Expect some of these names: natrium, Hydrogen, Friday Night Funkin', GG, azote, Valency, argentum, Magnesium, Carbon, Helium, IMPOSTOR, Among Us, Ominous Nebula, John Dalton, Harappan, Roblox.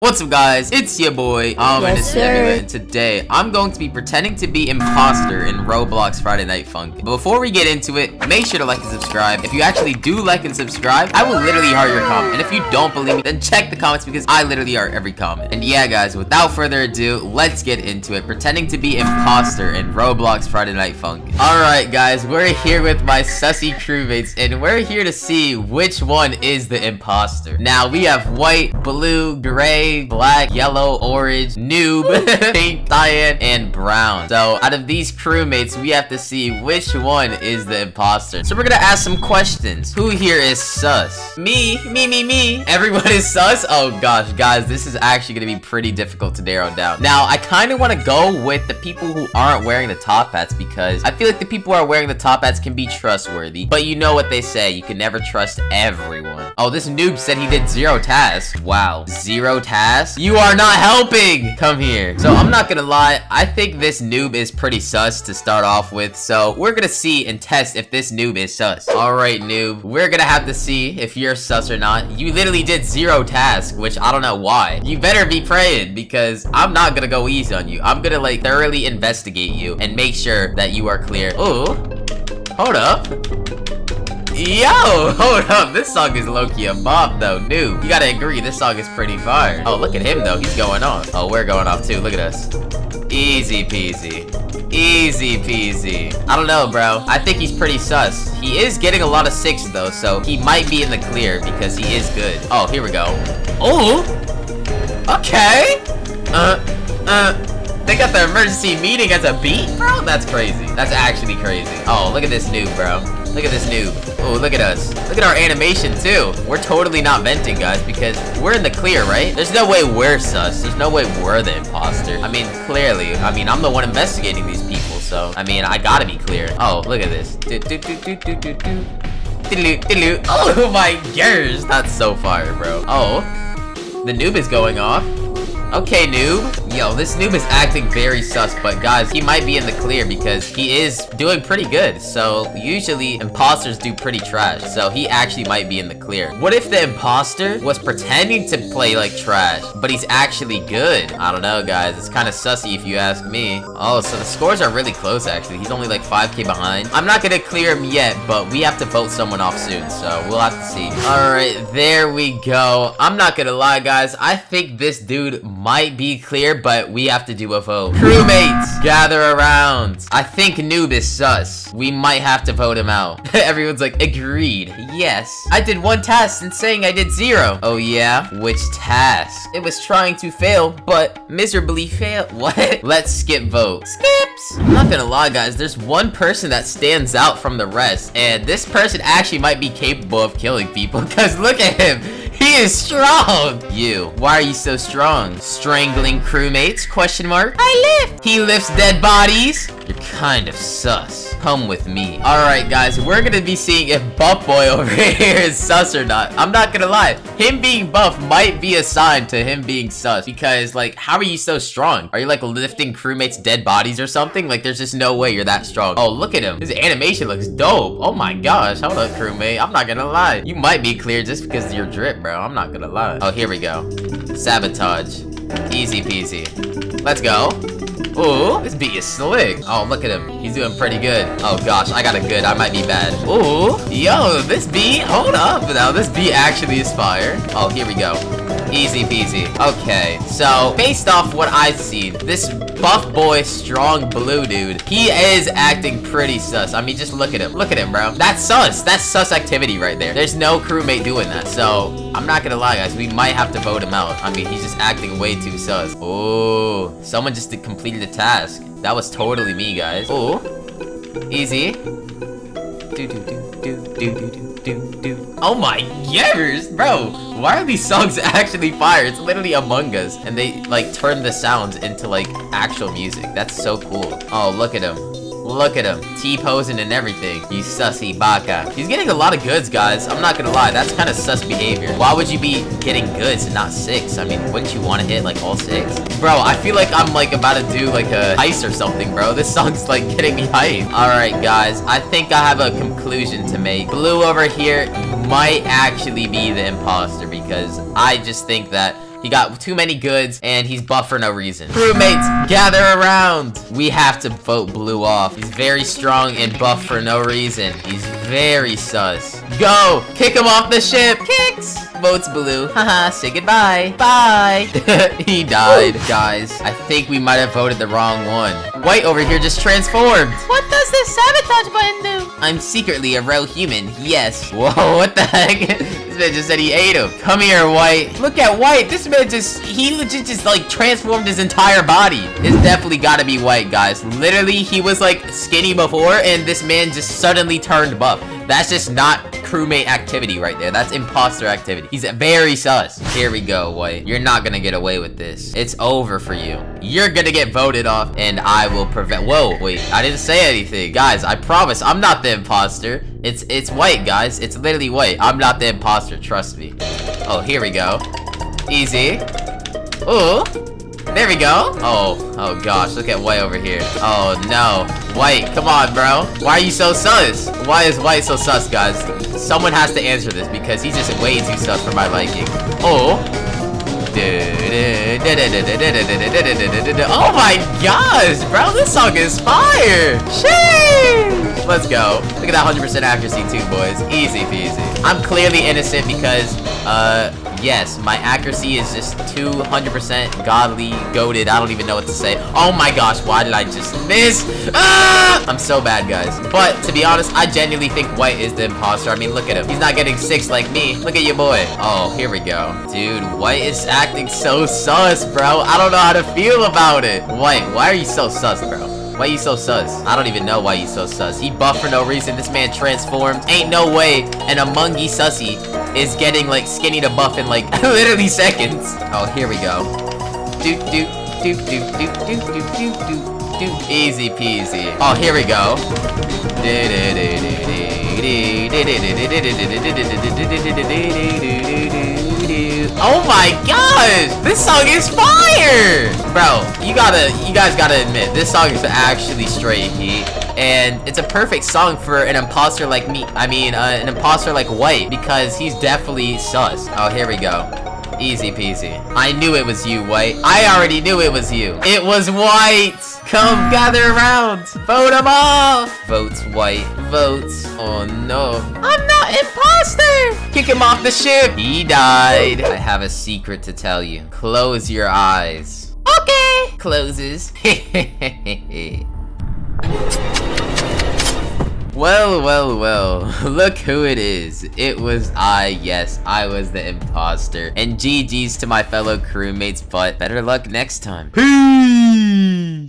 What's up guys, it's your boy Ominous Nebula, and today I'm going to be pretending to be imposter in Roblox Friday Night Funkin'. But before we get into it, make sure to like and subscribe. If you actually do like and subscribe, I will literally heart your comment. And if you don't believe me, then check the comments because I literally heart every comment. And yeah guys, without further ado, let's get into it. Pretending to be imposter in Roblox Friday Night Funkin'. Alright guys, we're here with my sussy crewmates, and we're here to see which one is the imposter. Now we have white, blue, gray, black, yellow, orange, noob, pink, cyan, and brown. So out of these crewmates, we have to see which one is the imposter. So we're gonna ask some questions. Who here is sus? Me. Everyone is sus? Oh gosh, guys, this is actually gonna be pretty difficult to narrow down. Now, I kind of want to go with the people who aren't wearing the top hats because I feel like the people who are wearing the top hats can be trustworthy. But you know what they say, you can never trust everyone. Oh, this noob said he did 0 tasks. Wow, 0 tasks? You are not helping! Come here. So I'm not gonna lie, I think this noob is pretty sus to start off with, so we're gonna see and test if this noob is sus. Alright noob, we're gonna have to see if you're sus or not. You literally did 0 tasks, which I don't know why. You better be praying because I'm not gonna go easy on you. I'm gonna like thoroughly investigate you and make sure that you are clear. Ooh, hold up. Yo, hold up, this song is low-key a mob though, noob. You gotta agree, this song is pretty fire. Oh, look at him though, he's going off. Oh, we're going off too, look at us. Easy peasy. Easy peasy. I don't know, bro. I think he's pretty sus. He is getting a lot of 6 though, so he might be in the clear because he is good. Oh, here we go. Oh! Okay! They got the emergency meeting as a beat, bro? That's crazy. That's actually crazy. Oh, look at this noob, bro. Look at this noob. Oh, look at us. Look at our animation, too. We're totally not venting, guys, because we're in the clear, right? There's no way we're sus. There's no way we're the imposter. I mean, clearly. I mean, I'm the one investigating these people, so, I mean, I gotta be clear. Oh, look at this. Oh, my gosh. That's so fire, bro. Oh, the noob is going off. Okay, noob. Yo, this noob is acting very sus, but guys, he might be in the clear because he is doing pretty good. So, usually, imposters do pretty trash, so he actually might be in the clear. What if the imposter was pretending to play like trash, but he's actually good? I don't know, guys. It's kind of sussy if you ask me. Oh, so the scores are really close, actually. He's only like 5K behind. I'm not gonna clear him yet, but we have to vote someone off soon, so we'll have to see. Alright, there we go. I'm not gonna lie, guys. I think this dude might be clear, but we have to do a vote. Crewmates, gather around. I think noob is sus. We might have to vote him out. Everyone's like, agreed. Yes. I did 1 task and saying I did 0. Oh yeah? Which task? It was trying to fail, but miserably failed. What? Let's skip vote. Skips. I'm not gonna lie, guys. There's one person that stands out from the rest, and this person actually might be capable of killing people, because look at him. He is strong! You. Why are you so strong? Strangling crewmates? Question mark. I lift! He lifts dead bodies? You're kind of sus. Come with me. Alright guys, we're gonna be seeing if Buff Boy over here is sus or not. I'm not gonna lie. Him being buff might be a sign to him being sus. Because, like, how are you so strong? Are you, like, lifting crewmates' dead bodies or something? Like, there's just no way you're that strong. Oh, look at him. His animation looks dope. Oh my gosh. Hold up, crewmate. I'm not gonna lie. You might be clear just because of your drip, bro. I'm not gonna lie. Oh, here we go. Sabotage. Easy peasy. Let's go. Ooh, this beat is slick. Oh, look at him. He's doing pretty good. Oh gosh, I got a good. I might be bad. Ooh, yo, this beat. Hold up. Now, this beat actually is fire. Oh, here we go. Easy peasy. Okay, so based off what I've seen, this buff boy, strong blue dude, he is acting pretty sus. I mean, just look at him. Look at him, bro. That's sus. That's sus activity right there. There's no crewmate doing that. So I'm not gonna lie, guys. We might have to vote him out. I mean, he's just acting way too sus. Ooh, someone just completed a task. That was totally me, guys. Ooh, easy. Do do do do do do. Oh my years, bro. Why are these songs actually fire? It's literally Among Us, and they like turn the sounds into like actual music. That's so cool. Oh, look at him. Look at him. T-posing and everything. You sussy baka. He's getting a lot of goods, guys. I'm not gonna lie. That's kind of sus behavior. Why would you be getting goods and not 6? I mean, wouldn't you want to hit, like, all 6? Bro, I feel like I'm, like, about to do, like, a heist or something, bro. This song's, like, getting me hyped. Alright, guys. I think I have a conclusion to make. Blue over here might actually be the imposter because I just think that He got too many goods, and he's buff for no reason. Crewmates, gather around. We have to vote Blue off. He's very strong and buff for no reason. He's very sus. Go! Kick him off the ship! Kicks! Votes Blue. Haha, say goodbye. Bye! He died. Guys, I think we might have voted the wrong one. White over here just transformed. What does this sabotage button do? I'm secretly a real human, yes. Whoa, what the heck? This man just said he ate him. Come here, White. Look at White. This man just, he legit just like transformed his entire body. It's definitely gotta be White, guys. Literally, he was like skinny before, and this man just suddenly turned buff. That's just not crewmate activity right there. That's imposter activity. He's very sus. Here we go, White. You're not gonna get away with this. It's over for you. You're gonna get voted off, and I will prevent— Whoa, wait. I didn't say anything. Guys, I promise I'm not the imposter. It's White, guys. It's literally White. I'm not the imposter. Trust me. Oh, here we go. Easy. Ooh. There we go. Oh gosh, look at White over here. Oh no. White, come on, bro. Why are you so sus? Why is White so sus, guys? Someone has to answer this because he's just way too sus for my liking. Oh. Oh my gosh, bro, this song is fire. Sheesh. Let's go. Look at that 100% accuracy too, boys. Easy peasy. I'm clearly innocent because, yes, my accuracy is just 200% godly, goated. I don't even know what to say. Oh my gosh, why did I just miss? Ah! I'm so bad, guys. But to be honest, I genuinely think White is the imposter. I mean, look at him. He's not getting six like me. Look at your boy. Oh, here we go. Dude, White is acting so sus, bro. I don't know how to feel about it. White, why are you so sus, bro? Why you so sus? I don't even know why you so sus. He buffed for no reason. This man transformed. Ain't no way an Among Us sussy is getting like skinny to buff in like literally seconds. Oh, here we go. Doot doot doot doot doot doot doot doot doot. Easy peasy. Oh, here we go. Oh my gosh! This song is fire! Bro, you guys gotta admit, this song is actually straight heat. And it's a perfect song for an imposter like me. I mean, an imposter like White, because he's definitely sus. Oh, here we go. Easy peasy. I knew it was you, White. I already knew it was you. It was White! Come gather around! Vote them off! Votes White. Votes. Oh no. I'm not imposter! Kick him off the ship! He died. I have a secret to tell you. Close your eyes. Okay! Closes. Well, well, well, look who it is. It was I, yes, I was the imposter. And GG's to my fellow crewmates, but better luck next time. Peace!